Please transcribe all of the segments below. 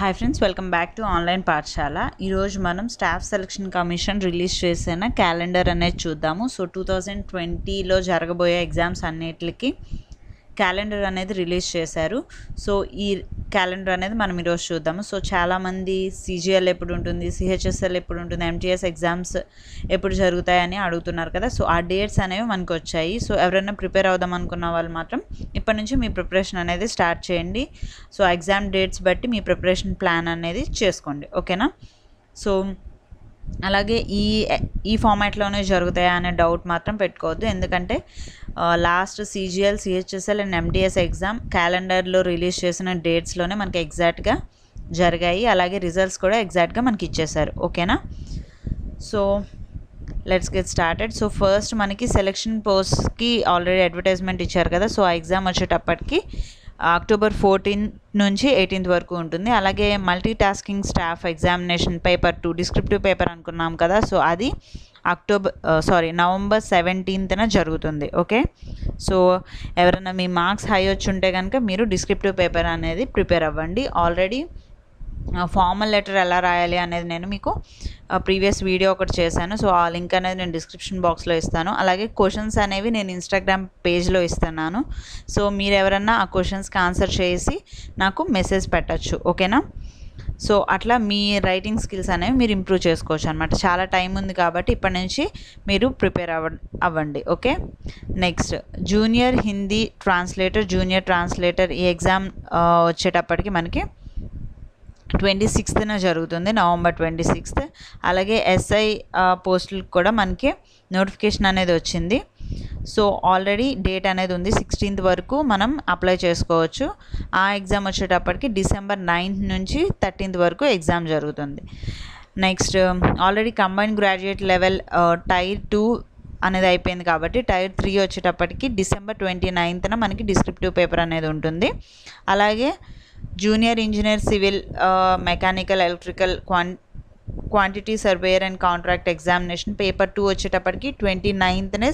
Hi friends welcome back to online पाठशाला मन staff selection commission release calendar अने चूद्दामु सो 2020 लो जरगबोये एग्जाम्स अन्निटिकी कैलेंडर अनेदी रिलीज़ चेशारु सो ई कैलेंडर अनेदी मनम रोज चूद्दामु सो चाला मंदी सीजीएल एप्पुडु उंटुंदी सीएचएसएल एप्पुडु उंटुंदी एमटीएस एग्जाम्स एप्पुडु जरुगुतायनि अडुगुतुन्नारु कदा सो आ डेट्स अनेवि मनकु वच्चायि सो एवरैना प्रिपेर अवदाम अनुकुन्न वाळ्ळु मात्रम इप्पटि नुंचि मी प्रिपरेशन अनेदी स्टार्ट चेयंडी सो एग्जाम डेट्स बट्टी मी प्रिपरेशन प्लान अनेदी चेसुकोंडि ओकेना सो అలాగే ఈ ఫార్మాట్ లోనే జరుగుతాయా అనే డౌట్ మాత్రం పెట్టుకోవద్దు ఎందుకంటే last CGL CHSL and MTS exam calendar లో రిలీజ్ చేసిన డేట్స్ లోనే మనకి ఎగ్జాక్ట్ గా జరిగాయి అలాగే రిజల్ట్స్ కూడా ఎగ్జాక్ట్ గా మనకి ఇచ్చేశారు ఓకేనా so let's get started so first మనకి సెలక్షన్ పోస్ట్ కి ఆల్రెడీ అడ్వర్టైజ్మెంట్ ఇచ్చారు కదా సో ఆ ఎగ్జామ్ వచ్చేటప్పటికి అక్టోబర్ 14 నుంచి 18 వరకు ఉంటుంది అలాగే multi tasking staff examination paper 2 descriptive paper అనుకున్నాం కదా సో అది నవంబర్ 17న జరుగుతుంది ఓకే సో ఎవరైనా మీ మార్క్స్ హై వచ్చుంటే గనుక మీరు డిస్క్రిప్టివ్ పేపర్ అనేది ప్రిపేర్ అవ్వండి ఆల్రెడీ ఫార్మల్ లెటర్ ఎలా రాయాలి అనేది నేను మీకు ప్రీవియస్ వీడియో ఒకటి చేశాను సో ఆ లింక్ అనేది నేను డిస్క్రిప్షన్ బాక్స్లో ఇస్తాను అలాగే క్వశ్చన్స్ అనేవి నేను ఇన్స్టాగ్రామ్ పేజ్లో ఇస్తున్నాను సో మీరు ఎవరన్నా ఆ క్వశ్చన్స్కి ఆన్సర్ చేసి నాకు మెసేజ్ పెట్టచ్చు ఓకేనా సో అట్లా మీ రైటింగ్ స్కిల్స్ అనేవి మీరు ఇంప్రూవ్ చేసుకోవచ్చు అన్నమాట చాలా టైం ఉంది కాబట్టి ఇప్పటి నుంచి మీరు ప్రిపేర్ అవ్వండి okay next junior Hindi translator junior translator ఈ ఎగ్జామ్ వచ్చేటప్పటికి మనకి 26న జరుగుతుంది నవంబర్ 26 అలాగే SI పోస్టులకు కూడా మనకి నోటిఫికేషన్ అనేది వచ్చింది సో ఆల్రెడీ డేట్ అనేది ఉంది 16th వరకు మనం అప్లై చేసుకోవచ్చు ఆ ఎగ్జామ్ వచ్చేటప్పటికి డిసెంబర్ 9th నుంచి 13th వరకు ఎగ్జామ్ జరుగుతుంది next already combined graduate level tier 2 అనేది అయిపోయింది కాబట్టి టైర్ 3 వచ్చేటప్పటికి డిసెంబర్ 29న మనకి డిస్క్రిప్టివ్ పేపర్ అనేది ఉంటుంది అలాగే junior engineer civil mechanical electrical quantity surveyor and contract examination paper 2 వచ్చేటప్పటికి 29న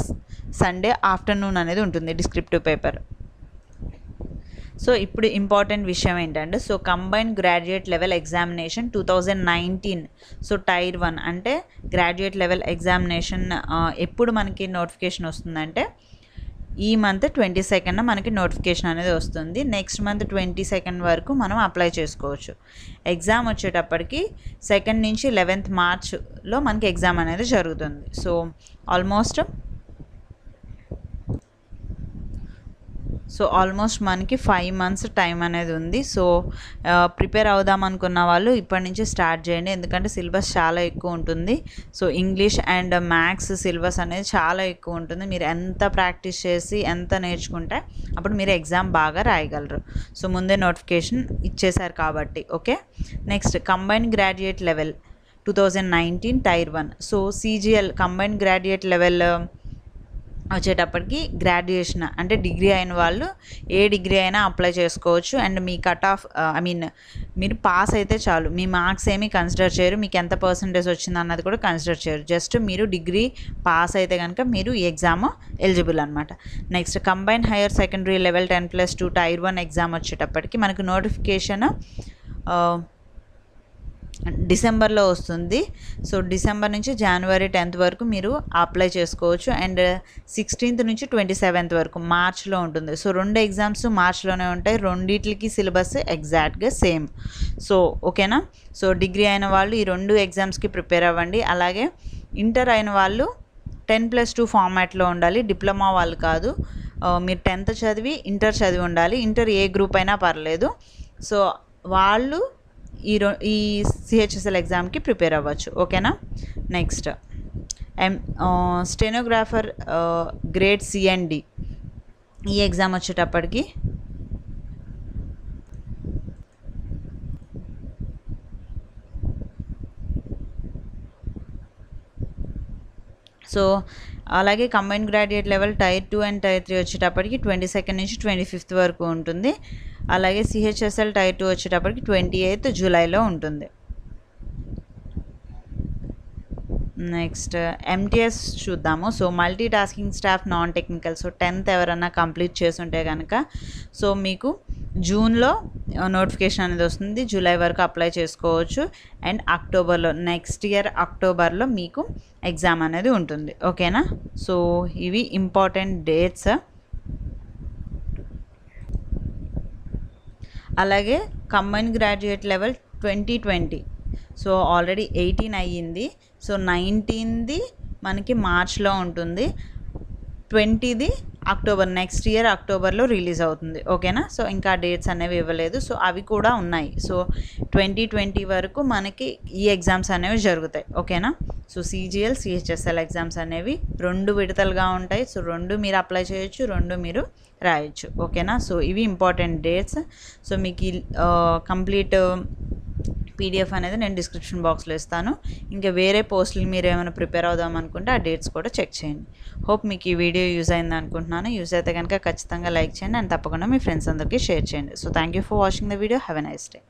సండే ఆఫ్టర్నూన్ అనేది ఉంటుంది డిస్క్రిప్టివ్ పేపర్ సో ఇప్పుడు ఇంపార్టెంట్ విషయం ఏంటంటే so combined graduate level examination 2019 so tier 1 అంటే గ్రాడ్యుయేట్ లెవెల్ ఎగ్జామినేషన్ ఎప్పుడు మనకి నోటిఫికేషన్ వస్తుందంటే ఈ మంత్ 22న మనకి నోటిఫికేషన్ అనేది వస్తుంది నెక్స్ట్ మంత్ 22 వరకు మనం అప్లై చేసుకోవచ్చు ఎగ్జామ్ వచ్చేటప్పటికి 2nd నుంచి 11th మార్చ్లో మనకి ఎగ్జామ్ అనేది జరుగుతుంది సో ఆల్మోస్ట్ మనకి 5 months టైం అనేది ఉంది సో ప్రిపేర్ అవుదాం అనుకున్న వాళ్ళు ఇప్పటి నుంచి స్టార్ట్ చేయండి ఎందుకంటే సిలబస్ చాలా ఎక్కువ ఉంటుంది so English and maths syllabus అనేది చాలా ఎక్కువ ఉంటుంది మీరు ఎంత ప్రాక్టీస్ చేసి ఎంత నేర్చుకుంటే అప్పుడు మీరు ఎగ్జామ్ బాగా రాయగలరు సో ముందే నోటిఫికేషన్ ఇచ్చేశారు కాబట్టి okay next combined graduate level 2019 tier 1 so CGL combined graduate level వచ్చేటప్పటికి గ్రాడ్యుయేషన్ అంటే డిగ్రీ అయిన వాళ్ళు ఏ డిగ్రీ అయినా అప్లై చేసుకోవచ్చు అండ్ మీ కట్ ఆఫ్ ఐ మీన్ మీరు పాస్ అయితే చాలు మీ మార్క్స్ ఏమీ కన్సిడర్ చేయరు మీకు ఎంత పర్సంటేజ్ వచ్చింది అన్నది కూడా కన్సిడర్ చేయరు జస్ట్ మీరు డిగ్రీ పాస్ అయితే కనుక మీరు ఈ ఎగ్జామ్ ఎలిజిబుల్ అనమాట next combine higher secondary level 10+2 tier 1 exam వచ్చేటప్పటికి మనకు నోటిఫికేషన్ డిసెంబర్లో వస్తుంది సో డిసెంబర్ నుంచి జనవరి 10th వరకు మీరు అప్లై చేసుకోవచ్చు అండ్ 16th నుంచి 27th వరకు మార్చ్లో ఉంటుంది సో 2 ఎగ్జామ్స్ మార్చ్లోనే ఉంటాయి రెండిట్లకి సిలబస్ ఎగ్జాక్ట్గా సేమ్ సో ఓకేనా సో డిగ్రీ అయిన వాళ్ళు ఈ 2 ఎగ్జామ్స్కి ప్రిపేర్ అవ్వండి అలాగే ఇంటర్ అయిన వాళ్ళు 10+2 ఫార్మాట్లో ఉండాలి డిప్లొమా వాళ్ళు కాదు మీరు 10th చదివి ఇంటర్ చదివి ఉండాలి ఇంటర్ ఏ గ్రూప్ అయినా పర్లేదు సో వాళ్ళు ఈ CHSL ఎగ్జామ్కి ప్రిపేర్ అవ్వచ్చు ఓకేనా నెక్స్ట్ స్టెనోగ్రాఫర్ గ్రేడ్ C&D ఈ ఎగ్జామ్ వచ్చేటప్పటికి సో అలాగే combined graduate level tier 2 and tier 3 వచ్చేటప్పటికి 22nd నుంచి 25th వరకు ఉంటుంది అలాగే CHSL టైర్ 2 వచ్చేటప్పటికి 28 జూలైలో ఉంటుంది నెక్స్ట్ MTS చూద్దాము so multi tasking staff non technical so 10th ఎవరన్నా కంప్లీట్ చేసి ఉంటే కనుక సో మీకు జూన్లో నోటిఫికేషన్ అనేది వస్తుంది. జూలై వరకు అప్లై చేసుకోవచ్చు. అండ్ అక్టోబర్లో, నెక్స్ట్ ఇయర్ అక్టోబర్లో మీకు ఎగ్జామ్ అనేది ఉంటుంది. ఓకేనా? సో ఇవి ఇంపార్టెంట్ డేట్స్. అలాగే combine graduate level 2020, so already 18 అయ్యింది. సో 19ది మనకి మార్చ్లో ఉంటుంది, 20ది అక్టోబర్, నెక్స్ట్ ఇయర్ అక్టోబర్లో రిలీజ్ అవుతుంది. ఓకేనా? సో ఇంకా డేట్స్ అనేవి ఇవ్వలేదు, సో అవి కూడా ఉన్నాయి. సో 2020 వరకు మనకి ఈ ఎగ్జామ్స్ అనేవి జరుగుతాయి. ఓకేనా? సో CGL, CHSL ఎగ్జామ్స్ అనేవి 2 విడతలుగా ఉంటాయి. సో 2 మీరు అప్లై చేయొచ్చు, 2 మీరు రాయొచ్చు. ఓకేనా? సో ఇవి ఇంపార్టెంట్ డేట్స్. సో మీకు కంప్లీట్ PDF అనేది నేను డిస్క్రిప్షన్ బాక్స్లో ఇస్తాను. ఇంకా వేరే పోస్టులు మీరు ఏమైనా ప్రిపేర్ అవుదాం అనుకుంటే ఆ డేట్స్ కూడా చెక్ చేయండి. హోప్ మీకు ఈ వీడియో యూజ్ అయింది అనుకుంటున్నాను. యూజ్ అయితే కనుక ఖచ్చితంగా లైక్ చేయండి, అండ్ తప్పకుండా మీ ఫ్రెండ్స్ అందరికీ షేర్ చేయండి. So thank you for watching the video. Have a nice day.